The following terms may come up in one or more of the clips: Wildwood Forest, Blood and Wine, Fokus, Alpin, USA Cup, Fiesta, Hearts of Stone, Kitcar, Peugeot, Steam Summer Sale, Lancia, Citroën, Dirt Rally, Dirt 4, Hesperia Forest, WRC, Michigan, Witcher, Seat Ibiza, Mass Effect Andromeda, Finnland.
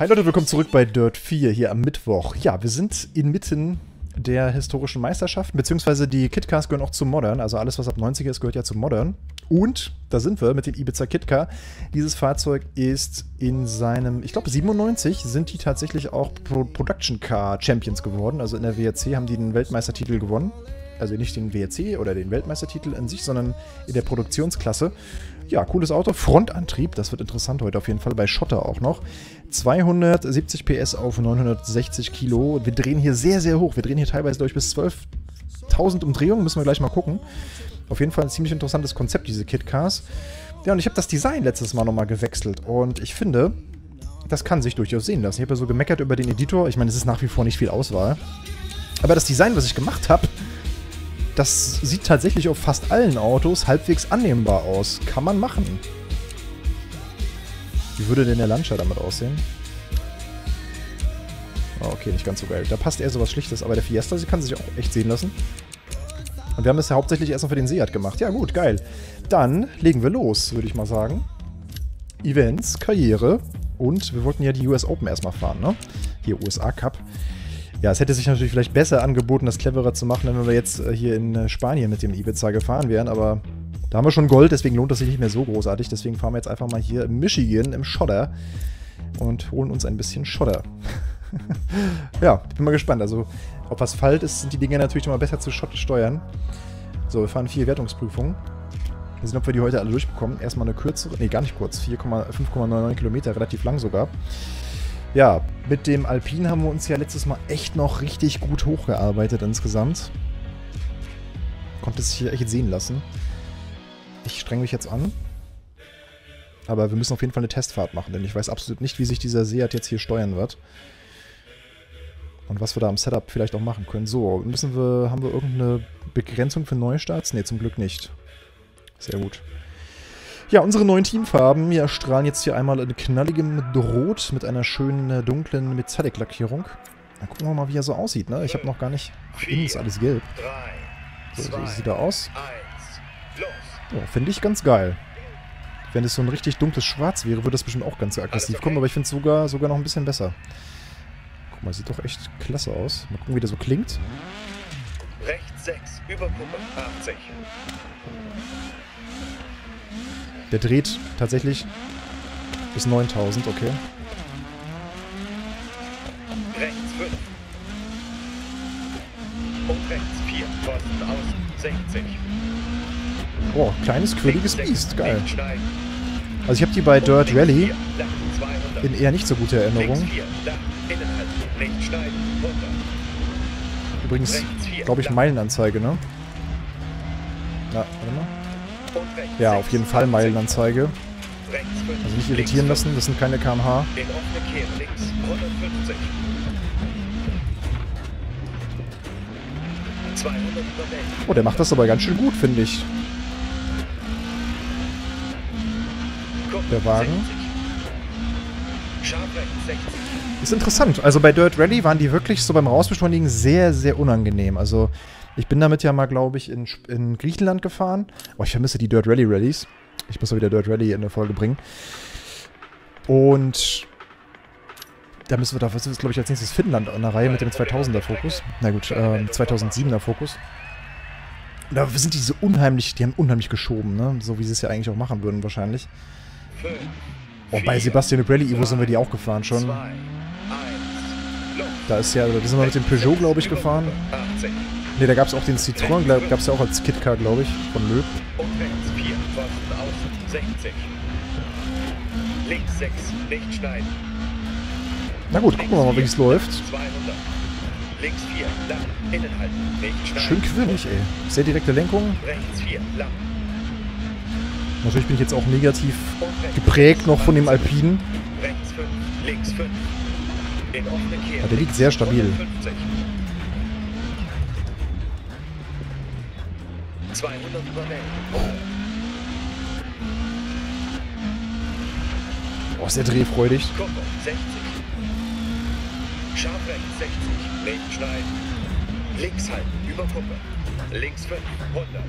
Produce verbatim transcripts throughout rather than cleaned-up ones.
Hi Leute, willkommen zurück bei Dirt vier hier am Mittwoch. Ja, wir sind inmitten der historischen Meisterschaften, beziehungsweise die Kitcars gehören auch zu Modern, also alles was ab neunziger ist, gehört ja zu Modern. Und da sind wir mit dem Ibiza Kitcar. Dieses Fahrzeug ist in seinem, ich glaube siebenundneunzig, sind die tatsächlich auch Pro Production Car Champions geworden, also in der W R C haben die den Weltmeistertitel gewonnen. Also nicht den W R C oder den Weltmeistertitel an sich, sondern in der Produktionsklasse. Ja, cooles Auto. Frontantrieb, das wird interessant heute auf jeden Fall, bei Schotter auch noch. zweihundertsiebzig P S auf neunhundertsechzig Kilo. Wir drehen hier sehr, sehr hoch. Wir drehen hier teilweise durch bis zwölftausend Umdrehungen. Müssen wir gleich mal gucken. Auf jeden Fall ein ziemlich interessantes Konzept, diese Kitcars. Ja, und ich habe das Design letztes Mal nochmal gewechselt. Und ich finde, das kann sich durchaus sehen lassen. Ich habe ja so gemeckert über den Editor. Ich meine, es ist nach wie vor nicht viel Auswahl. Aber das Design, was ich gemacht habe, das sieht tatsächlich auf fast allen Autos halbwegs annehmbar aus. Kann man machen. Wie würde denn der Lancia damit aussehen? Oh, okay, nicht ganz so geil. Da passt eher sowas Schlichtes. Aber der Fiesta, sie kann sich auch echt sehen lassen. Und wir haben das ja hauptsächlich erstmal für den Seat gemacht. Ja gut, geil. Dann legen wir los, würde ich mal sagen. Events, Karriere und wir wollten ja die U S Open erstmal fahren, ne? Hier, U S A Cup. Ja, es hätte sich natürlich vielleicht besser angeboten, das cleverer zu machen, wenn wir jetzt hier in Spanien mit dem Ibiza gefahren wären, aber da haben wir schon Gold, deswegen lohnt das sich nicht mehr so großartig. Deswegen fahren wir jetzt einfach mal hier in Michigan im Schotter und holen uns ein bisschen Schotter. Ja, ich bin mal gespannt. Also, ob Asphalt ist, sind die Dinger natürlich immer besser zu steuern. So, wir fahren vier Wertungsprüfungen. Wir sehen, ob wir die heute alle durchbekommen. Erstmal eine kürzere, nee, gar nicht kurz, fünf Komma neunundneunzig Kilometer, relativ lang sogar. Ja, mit dem Alpin haben wir uns ja letztes Mal echt noch richtig gut hochgearbeitet insgesamt. Konnte es sich echt sehen lassen. Ich streng mich jetzt an. Aber wir müssen auf jeden Fall eine Testfahrt machen, denn ich weiß absolut nicht, wie sich dieser Seat jetzt hier steuern wird. Und was wir da am Setup vielleicht auch machen können. So, müssen wir, haben wir irgendeine Begrenzung für Neustarts? Ne, zum Glück nicht. Sehr gut. Ja, unsere neuen Teamfarben ja, strahlen jetzt hier einmal in knalligem Rot mit einer schönen dunklen Metallic-Lackierung. Dann gucken wir mal, wie er so aussieht, ne? Ich habe noch gar nicht... Ach, innen ist alles gelb. So, so sieht er aus. Ja, finde ich ganz geil. Wenn es so ein richtig dunkles Schwarz wäre, würde das bestimmt auch ganz aggressiv kommen, aber ich finde es sogar, sogar noch ein bisschen besser. Guck mal, sieht doch echt klasse aus. Mal gucken, wie der so klingt. Rechts sechs, Übergruppe achtzig. Der dreht tatsächlich bis neuntausend, okay. Rechts fünf. Und rechts vier. Pfosten außen sechzig. Boah, kleines, quirliges Biest. Geil. Also ich habe die bei Dirt Rally in eher nicht so guter Erinnerung. Übrigens, glaube ich, Meilenanzeige, ne? Na, warte mal. Ja, auf jeden Fall Meilenanzeige. Also nicht irritieren lassen, das sind keine Kilometer pro Stunde. Oh, der macht das aber ganz schön gut, finde ich. Der Wagen. Ist interessant. Also bei Dirt Rally waren die wirklich so beim Rausbeschleunigen sehr, sehr unangenehm. Also... Ich bin damit ja mal, glaube ich, in, in Griechenland gefahren. Oh, ich vermisse die Dirt Rally Rallys. Ich muss mal wieder Dirt Rally in der Folge bringen. Und da müssen wir, da was ist, glaube ich, als nächstes Finnland an der Reihe mit dem zweitausender Fokus. Na gut, äh, zweitausendsiebener Fokus. Da sind die so unheimlich, die haben unheimlich geschoben, ne? So wie sie es ja eigentlich auch machen würden wahrscheinlich. Und bei Sebastian Rally Ivo sind wir die auch gefahren schon. Da ist ja, da sind wir mit dem Peugeot, glaube ich, gefahren. Ne, da gab es auch den Citroën, gab es ja auch als Kitcar, glaube ich, von Löb. Na gut, gucken wir mal, wie es läuft. Schön quirlig, ey. Sehr direkte Lenkung. Natürlich bin ich jetzt auch negativ geprägt noch von dem Alpinen. Aber der liegt sehr stabil. zweihundert oh, ist der drehfreudig. Links halten, über Kuppe. Links fünf, hundert.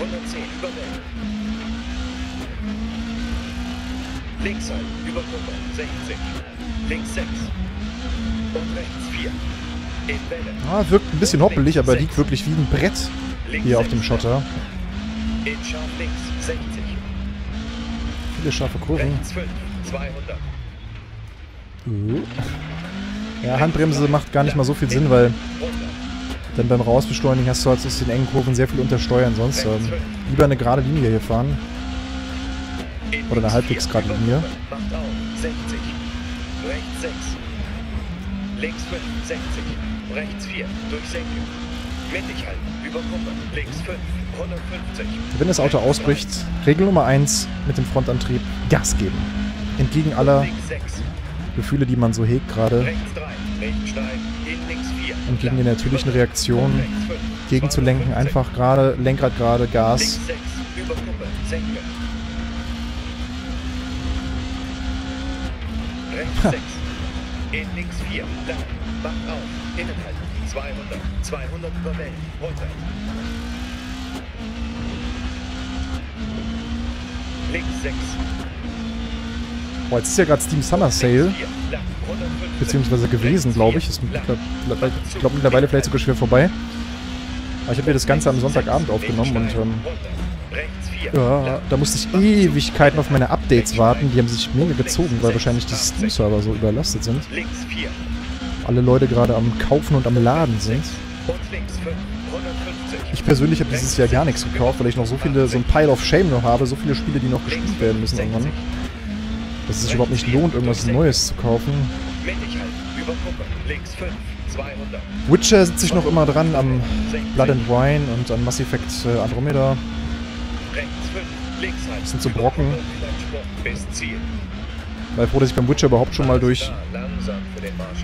hundertzehn, über Links ein, über Kurve, sechzehn. Links sechs. Und rechts vier. In Welle. Ah, wirkt ein bisschen hoppelig, aber liegt wirklich wie ein Brett hier auf dem Schotter. In scharf links sechzig. Viele scharfe Kurven. Rechts fünf, zweihundert. Uh. Ja, Handbremse macht gar nicht mal so viel Sinn, weil dann beim Rausbeschleunigen hast du halt aus den engen Kurven sehr viel Untersteuern. Sonst ähm, lieber eine gerade Linie hier fahren. Oder eine halbwegs gerade Linie. Wenn das Auto ausbricht, Regel Nummer eins, mit dem Frontantrieb Gas geben. Entgegen aller Gefühle, die man so hegt gerade. Und gegen die natürlichen Reaktionen gegenzulenken, einfach gerade, Lenkrad gerade, Gas. Ha. Boah, jetzt ist ja gerade Steam Summer Sale, beziehungsweise gewesen, glaube ich. Ist, ich glaube mittlerweile vielleicht sogar schwer vorbei. Aber ich habe mir das Ganze am Sonntagabend aufgenommen und ähm, ja, da musste ich Ewigkeiten auf meine Updates warten. Die haben sich mega gezogen, weil wahrscheinlich die Steam-Server so überlastet sind. Alle Leute gerade am Kaufen und am Laden sind. Ich persönlich habe dieses Jahr gar nichts gekauft, weil ich noch so viele, so ein Pile of Shame noch habe, so viele Spiele, die noch gespielt werden müssen irgendwann. Dass es sich überhaupt nicht lohnt, irgendwas Neues zu kaufen. Witcher sitze ich noch immer dran am Blood and Wine und an Mass Effect Andromeda. Das sind so Brocken. Weil froh, dass ich beim Witcher überhaupt schon mal durch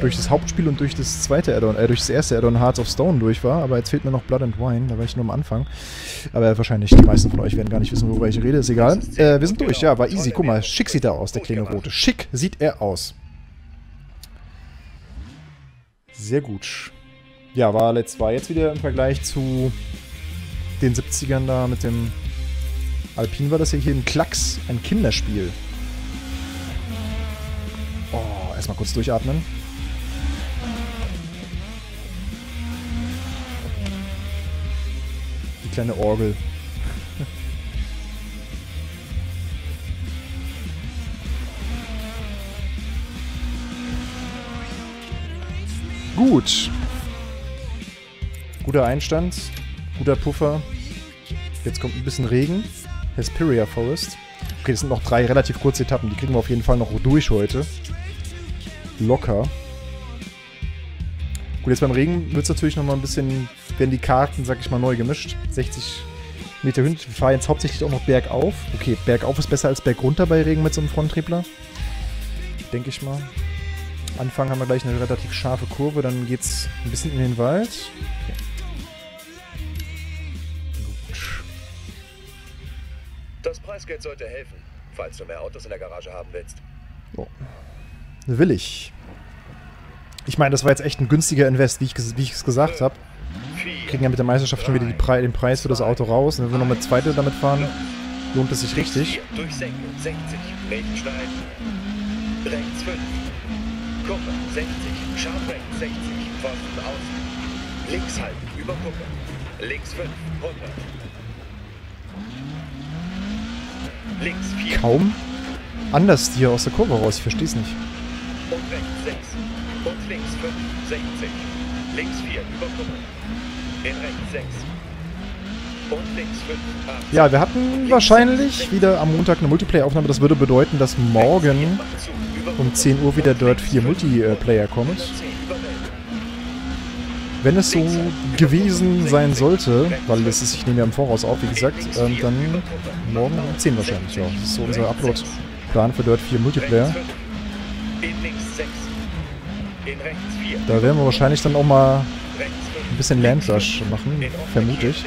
durch das Hauptspiel und durch das zweite Addon, äh, durch das erste Addon Hearts of Stone durch war. Aber jetzt fehlt mir noch Blood and Wine, da war ich nur am Anfang. Aber wahrscheinlich, die meisten von euch werden gar nicht wissen, worüber ich rede, ist egal. Äh, wir sind durch, ja, war easy. Guck mal, schick sieht er aus, der kleine Rote. Schick sieht er aus. Sehr gut. Ja, war letzt war jetzt wieder im Vergleich zu den siebzigern da mit dem Alpin war das hier ein Klacks, ein Kinderspiel. Oh, erstmal kurz durchatmen. Die kleine Orgel. Gut. Guter Einstand, guter Puffer. Jetzt kommt ein bisschen Regen. Hesperia Forest. Okay, das sind noch drei relativ kurze Etappen. Die kriegen wir auf jeden Fall noch durch heute. Locker. Gut, jetzt beim Regen wird es natürlich nochmal ein bisschen, werden die Karten, sag ich mal, neu gemischt. sechzig Meter Hünd. Wir fahren jetzt hauptsächlich auch noch bergauf. Okay, bergauf ist besser als bergunter bei Regen mit so einem Fronttriebler. Denke ich mal. Anfang haben wir gleich eine relativ scharfe Kurve. Dann geht es ein bisschen in den Wald. Okay. Das Preisgeld sollte helfen, falls du mehr Autos in der Garage haben willst. Oh. Will ich. Ich meine, das war jetzt echt ein günstiger Invest, wie ich es gesagt habe. Wir kriegen ja mit der Meisterschaft schon wieder die Pre den Preis für das Auto raus. Und wenn wir noch mit Zweite damit fahren, lohnt es sich richtig. Links halten, über Kuppe. Links fünf, hundert. Kaum anders hier aus der Kurve raus, ich versteh's nicht. Und rechts sechs. Und links fünf, sechzig. Links vier, über Kurve. In rechts sechs. Und links fünf, achtzig. Ja, wir hatten wahrscheinlich wieder am Montag eine Multiplayer-Aufnahme. Das würde bedeuten, dass morgen um zehn Uhr wieder Dirt vier Multiplayer kommt. Wenn es so gewesen sein sollte, weil es ist, ich nehme ja im Voraus auf, wie gesagt, ähm, dann morgen um zehn wahrscheinlich, ja. Das ist so unser Upload-Plan für Dirt vier Multiplayer. Da werden wir wahrscheinlich dann auch mal ein bisschen Land Rush machen, vermute ich.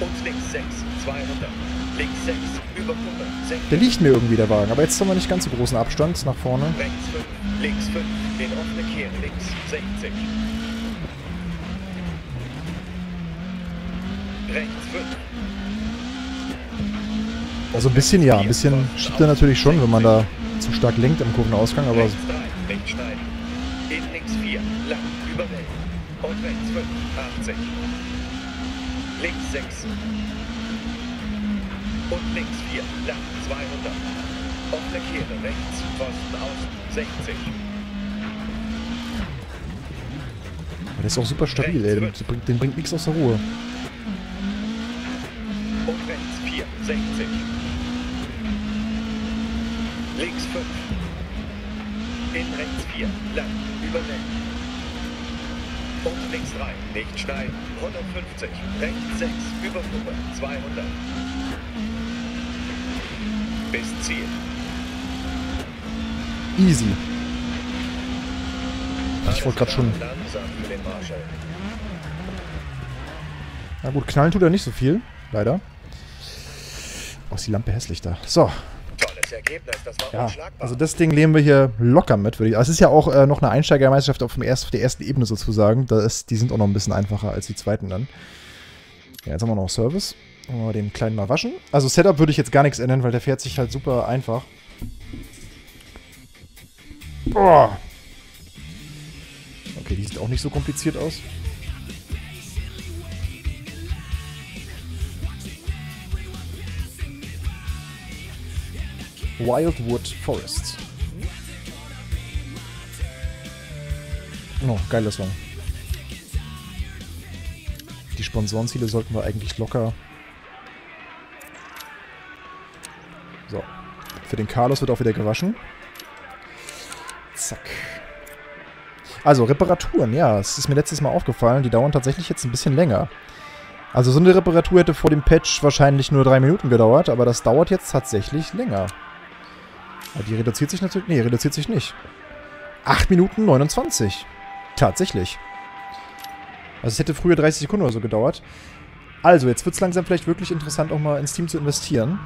Und links sechs, zweihundert. Links sechs, über Kurve, sechs. Der liegt mir irgendwie der Wagen, aber jetzt haben wir nicht ganz so großen Abstand nach vorne. Rechts fünf, links fünf, den offenen Kehr links sechzig. Rechts fünf. Also ein bisschen, ja, ein bisschen schiebt er natürlich schon, wenn man da zu stark lenkt am Kurvenausgang, aber... Rechts drei, rechts schneiden. In links vier, lang, über rechts. Und rechts fünf, achtzig. Links sechs. Und links vier, lang, zweihundert. Offene Kehre, rechts, Pfosten, außen, sechzig. Der ist auch super stabil, ey. Den bringt, den bringt nichts aus der Ruhe. Und rechts vier, sechzig. Links fünf. In rechts vier, lang, über rechts. Und links drei, nicht schneiden, hundertfünfzig. Rechts sechs, über Gruppe, zweihundert. Bis Ziel. Easy. Ich wollte gerade schon... Na gut, knallen tut er nicht so viel, leider. Oh, ist die Lampe hässlich da. So. Tolles Ergebnis, das war ja unschlagbar. Also das Ding leben wir hier locker mit, würde ich sagen. Es ist ja auch äh, noch eine Einsteigermeisterschaft auf, dem erst, auf der ersten Ebene sozusagen. Da ist, die sind auch noch ein bisschen einfacher als die zweiten dann. Ja, jetzt haben wir noch Service. Oh, den kleinen mal waschen. Also Setup würde ich jetzt gar nichts ändern, weil der fährt sich halt super einfach. Boah. Okay, die sieht auch nicht so kompliziert aus. Wildwood Forest. Oh, geiler Song. Die Sponsorenziele sollten wir eigentlich locker... So. Für den Carlos wird auch wieder gewaschen. Zack. Also, Reparaturen, ja. Es ist mir letztes Mal aufgefallen, die dauern tatsächlich jetzt ein bisschen länger. Also so eine Reparatur hätte vor dem Patch wahrscheinlich nur drei Minuten gedauert, aber das dauert jetzt tatsächlich länger. Aber die reduziert sich natürlich... Nee, reduziert sich nicht. acht Minuten neunundzwanzig. Tatsächlich. Also es hätte früher dreißig Sekunden oder so gedauert. Also, jetzt wird es langsam vielleicht wirklich interessant, auch mal in Steam zu investieren.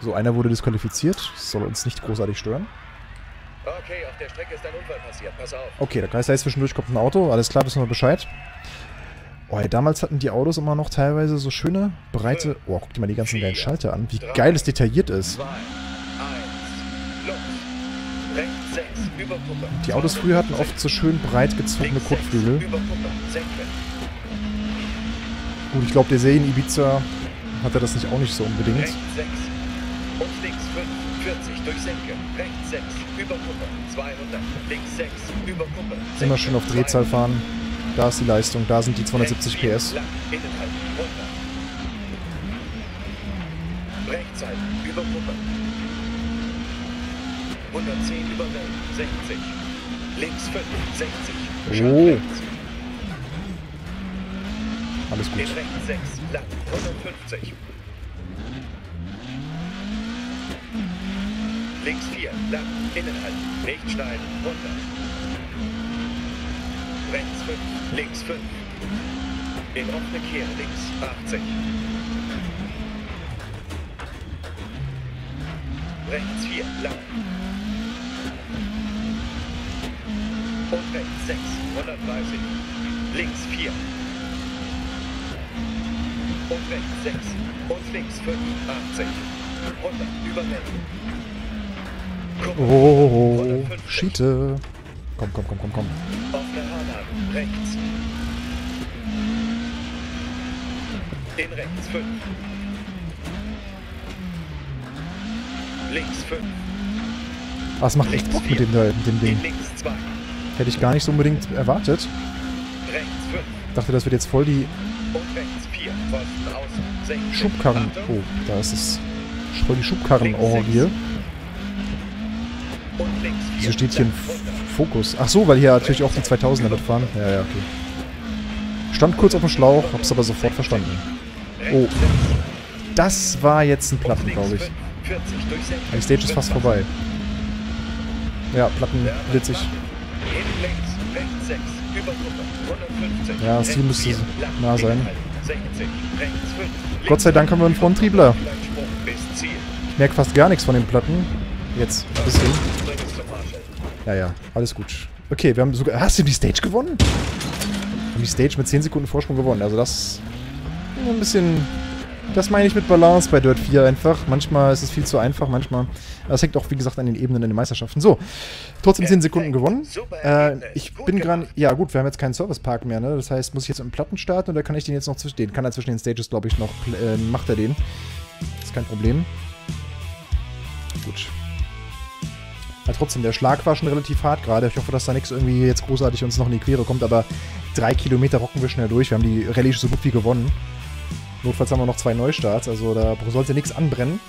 So, einer wurde disqualifiziert. Das soll uns nicht großartig stören. Okay, auf der Strecke ist ein Unfall passiert. Pass auf. Okay, da heißt, zwischendurch kommt ein Auto. Alles klar, wissen wir Bescheid. Oh, ja, damals hatten die Autos immer noch teilweise so schöne, breite... Oh, guck dir mal die ganzen geilen Schalter an. Wie geil es detailliert ist. Die Autos früher hatten oft so schön breit gezogene Kotflügel. Gut, ich glaube, der See in Ibiza hatte das nicht auch nicht so unbedingt. Und links fünf, vierzig durch Senke. Rechts sechs, über Kuppe, zweihundert. Links sechs, über Kuppe. Immer schön auf Drehzahl fahren. Da ist die Leistung, da sind die zweihundertsiebzig PS. Rechts halten, über Kuppe. hundertzehn über sechzig. Links fünf, sechzig. Oh. Alles gut. Rechts sechs, lang, hundertfünfzig. Links vier, lang, innenhalten, nicht schneiden, hundert. Rechts fünf, links fünf. In offene Kehre, links achtzig. Rechts vier, lang. Und rechts sechs, hundertdreißig. Links vier. Und rechts sechs. Und links fünf, achtzig. hundert, über rechts. Oh, Schiete. Komm, komm, komm, komm, komm. Auf der Haarlage, rechts. In rechts fünf. Links fünf. Was macht echt Bock mit dem da, mit dem Ding? Hätte ich gar nicht so unbedingt erwartet. Rechts fünf. Dachte, das wird jetzt voll die Schubkarren. Oh, da ist es. Voll die Schubkarren-Orgie. Wieso steht hier ein Fokus? Ach so, weil hier natürlich auch die zweitausender wird fahren. Ja, ja, okay. Stand kurz auf dem Schlauch, hab's aber sofort verstanden. Oh. Das war jetzt ein Platten, glaube ich. Die Stage ist fast vorbei. Ja, Platten witzig. Ja, das Ziel müsste nah sein. Gott sei Dank haben wir einen Fronttriebler. Ich merke fast gar nichts von den Platten. Jetzt ein bisschen. Ja, ja, alles gut. Okay, wir haben sogar... Hast du die Stage gewonnen? Wir haben die Stage mit zehn Sekunden Vorsprung gewonnen. Also das... Ein bisschen... Das meine ich mit Balance bei Dirt vier einfach. Manchmal ist es viel zu einfach, manchmal... Das hängt auch, wie gesagt, an den Ebenen in den Meisterschaften. So, trotzdem zehn Sekunden gewonnen. Äh, ich bin gerade... Ja gut, wir haben jetzt keinen Servicepark mehr, ne? Das heißt, muss ich jetzt im Platten starten oder kann ich den jetzt noch zwischen... Den kann er zwischen den Stages, glaube ich, noch... Äh, macht er den. Ist kein Problem. Gut. Aber trotzdem, der Schlag war schon relativ hart gerade. Ich hoffe, dass da nichts irgendwie jetzt großartig uns noch in die Quere kommt, aber drei Kilometer rocken wir schnell durch. Wir haben die Rallye so gut wie gewonnen. Notfalls haben wir noch zwei Neustarts, also da sollte nichts anbrennen.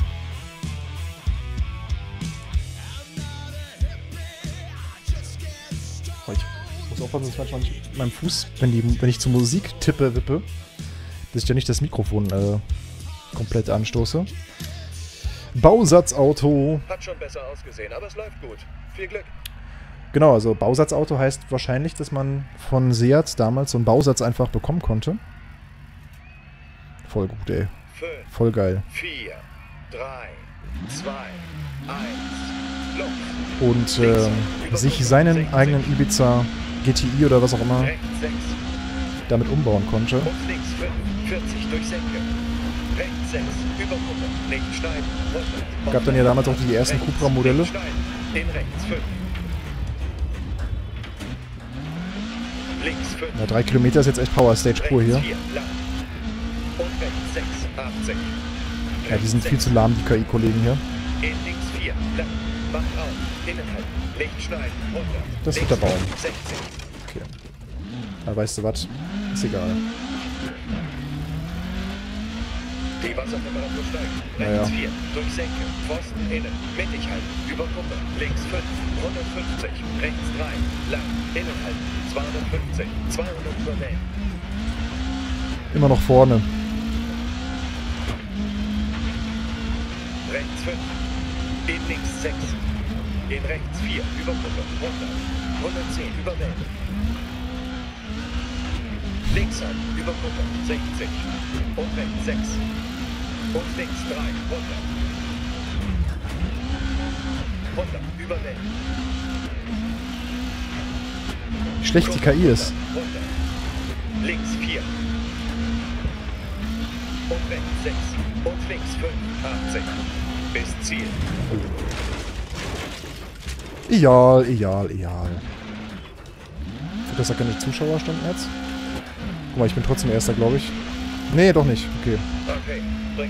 Oh, ich muss aufpassen, dass ich manchmal nicht mit meinem Fuß, wenn, die, wenn ich zur Musik tippe, wippe, dass ich ja nicht das Mikrofon äh, komplett anstoße. Bausatzauto. Hat schon besser ausgesehen, aber es läuft gut. Viel Glück. Genau, also Bausatzauto heißt wahrscheinlich, dass man von Seat damals so einen Bausatz einfach bekommen konnte. Voll gut, ey. Fünf, voll geil. vier, drei, zwei, eins, los. Und äh, sich seinen sechzig eigenen Ibiza G T I oder was auch immer rechts, damit umbauen konnte. Und links fünf, vierzig durch Senke. Gab dann ja damals auch die ersten Cupra-Modelle. Ja, drei Kilometer ist jetzt echt Power Stage pur hier. Ja, die sind viel zu lahm, die K I-Kollegen hier. Das wird der Baum. Okay. Da weißt du was? Ist egal. Die Wassertemperatur steigt. Rechts vier, durch Senke, Pfosten innen, mittig halten, über Kuppe, links fünf, hundertfünfzig, rechts drei, lang, innen halten, zweihundertfünfzig, zweihundert übernehmen. Immer noch vorne. Rechts fünf, in links sechs, in rechts vier, über Kuppe, runter, hundertzehn übernehmen. Links halten, über Kuppe, sechzig, und rechts sechs. Und links drei, runter. Runter, übernehmen. Wie schlecht die K I ist. Runter. Links vier. Und rechts sechs. Und links fünf, achtzig. Bis Ziel. Egal, egal, egal. Gut, dass da keine Zuschauer standen jetzt. Guck mal, ich bin trotzdem Erster, glaube ich. Nee, doch nicht. Okay. Okay. Ja,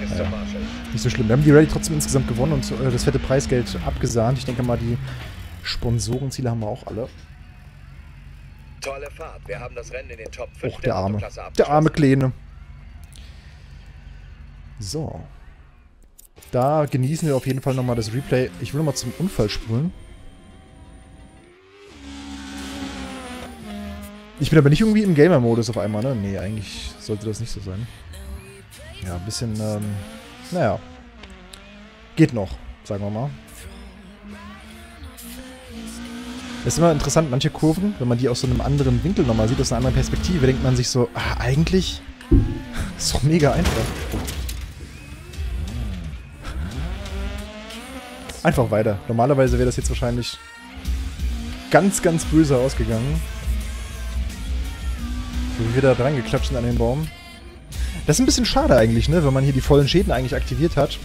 nicht so schlimm. Wir haben die Rallye trotzdem insgesamt gewonnen und äh, das fette Preisgeld abgesahnt. Ich denke mal, die Sponsorenziele haben wir auch alle. Tolle Fahrt. Wir haben das Rennen in den Top fünf. Och, der arme. Der arme Kleine. So. Da genießen wir auf jeden Fall nochmal das Replay. Ich will nochmal zum Unfall spulen. Ich bin aber nicht irgendwie im Gamer-Modus auf einmal, ne? Nee, eigentlich sollte das nicht so sein. Ja, ein bisschen, ähm, naja. Geht noch, sagen wir mal. Es ist immer interessant, manche Kurven, wenn man die aus so einem anderen Winkel nochmal sieht, aus einer anderen Perspektive, denkt man sich so, ah, eigentlich ist doch mega einfach. Einfach weiter. Normalerweise wäre das jetzt wahrscheinlich ganz, ganz böse ausgegangen. So wie wir da dran geklatscht sind an den Baum. Das ist ein bisschen schade eigentlich, ne? Wenn man hier die vollen Schäden eigentlich aktiviert hat,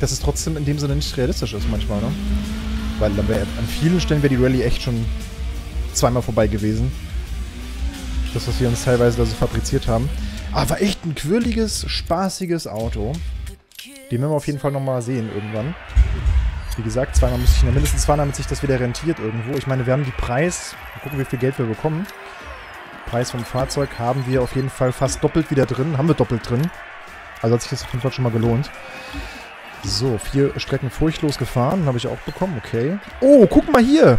dass es trotzdem in dem Sinne nicht realistisch ist manchmal, ne? Weil dann wär, an vielen Stellen wäre die Rallye echt schon zweimal vorbei gewesen. Das, was wir uns teilweise da so fabriziert haben. Aber echt ein quirliges, spaßiges Auto. Den werden wir auf jeden Fall nochmal sehen irgendwann. Wie gesagt, zweimal müsste ich, na, mindestens zweimal, damit sich das wieder rentiert irgendwo. Ich meine, wir haben die Preis, mal gucken, wie viel Geld wir bekommen. Preis vom Fahrzeug haben wir auf jeden Fall fast doppelt wieder drin. Haben wir doppelt drin. Also hat sich das auf jeden Fall schon mal gelohnt. So, vier Strecken furchtlos gefahren. Habe ich auch bekommen. Okay. Oh, guck mal hier.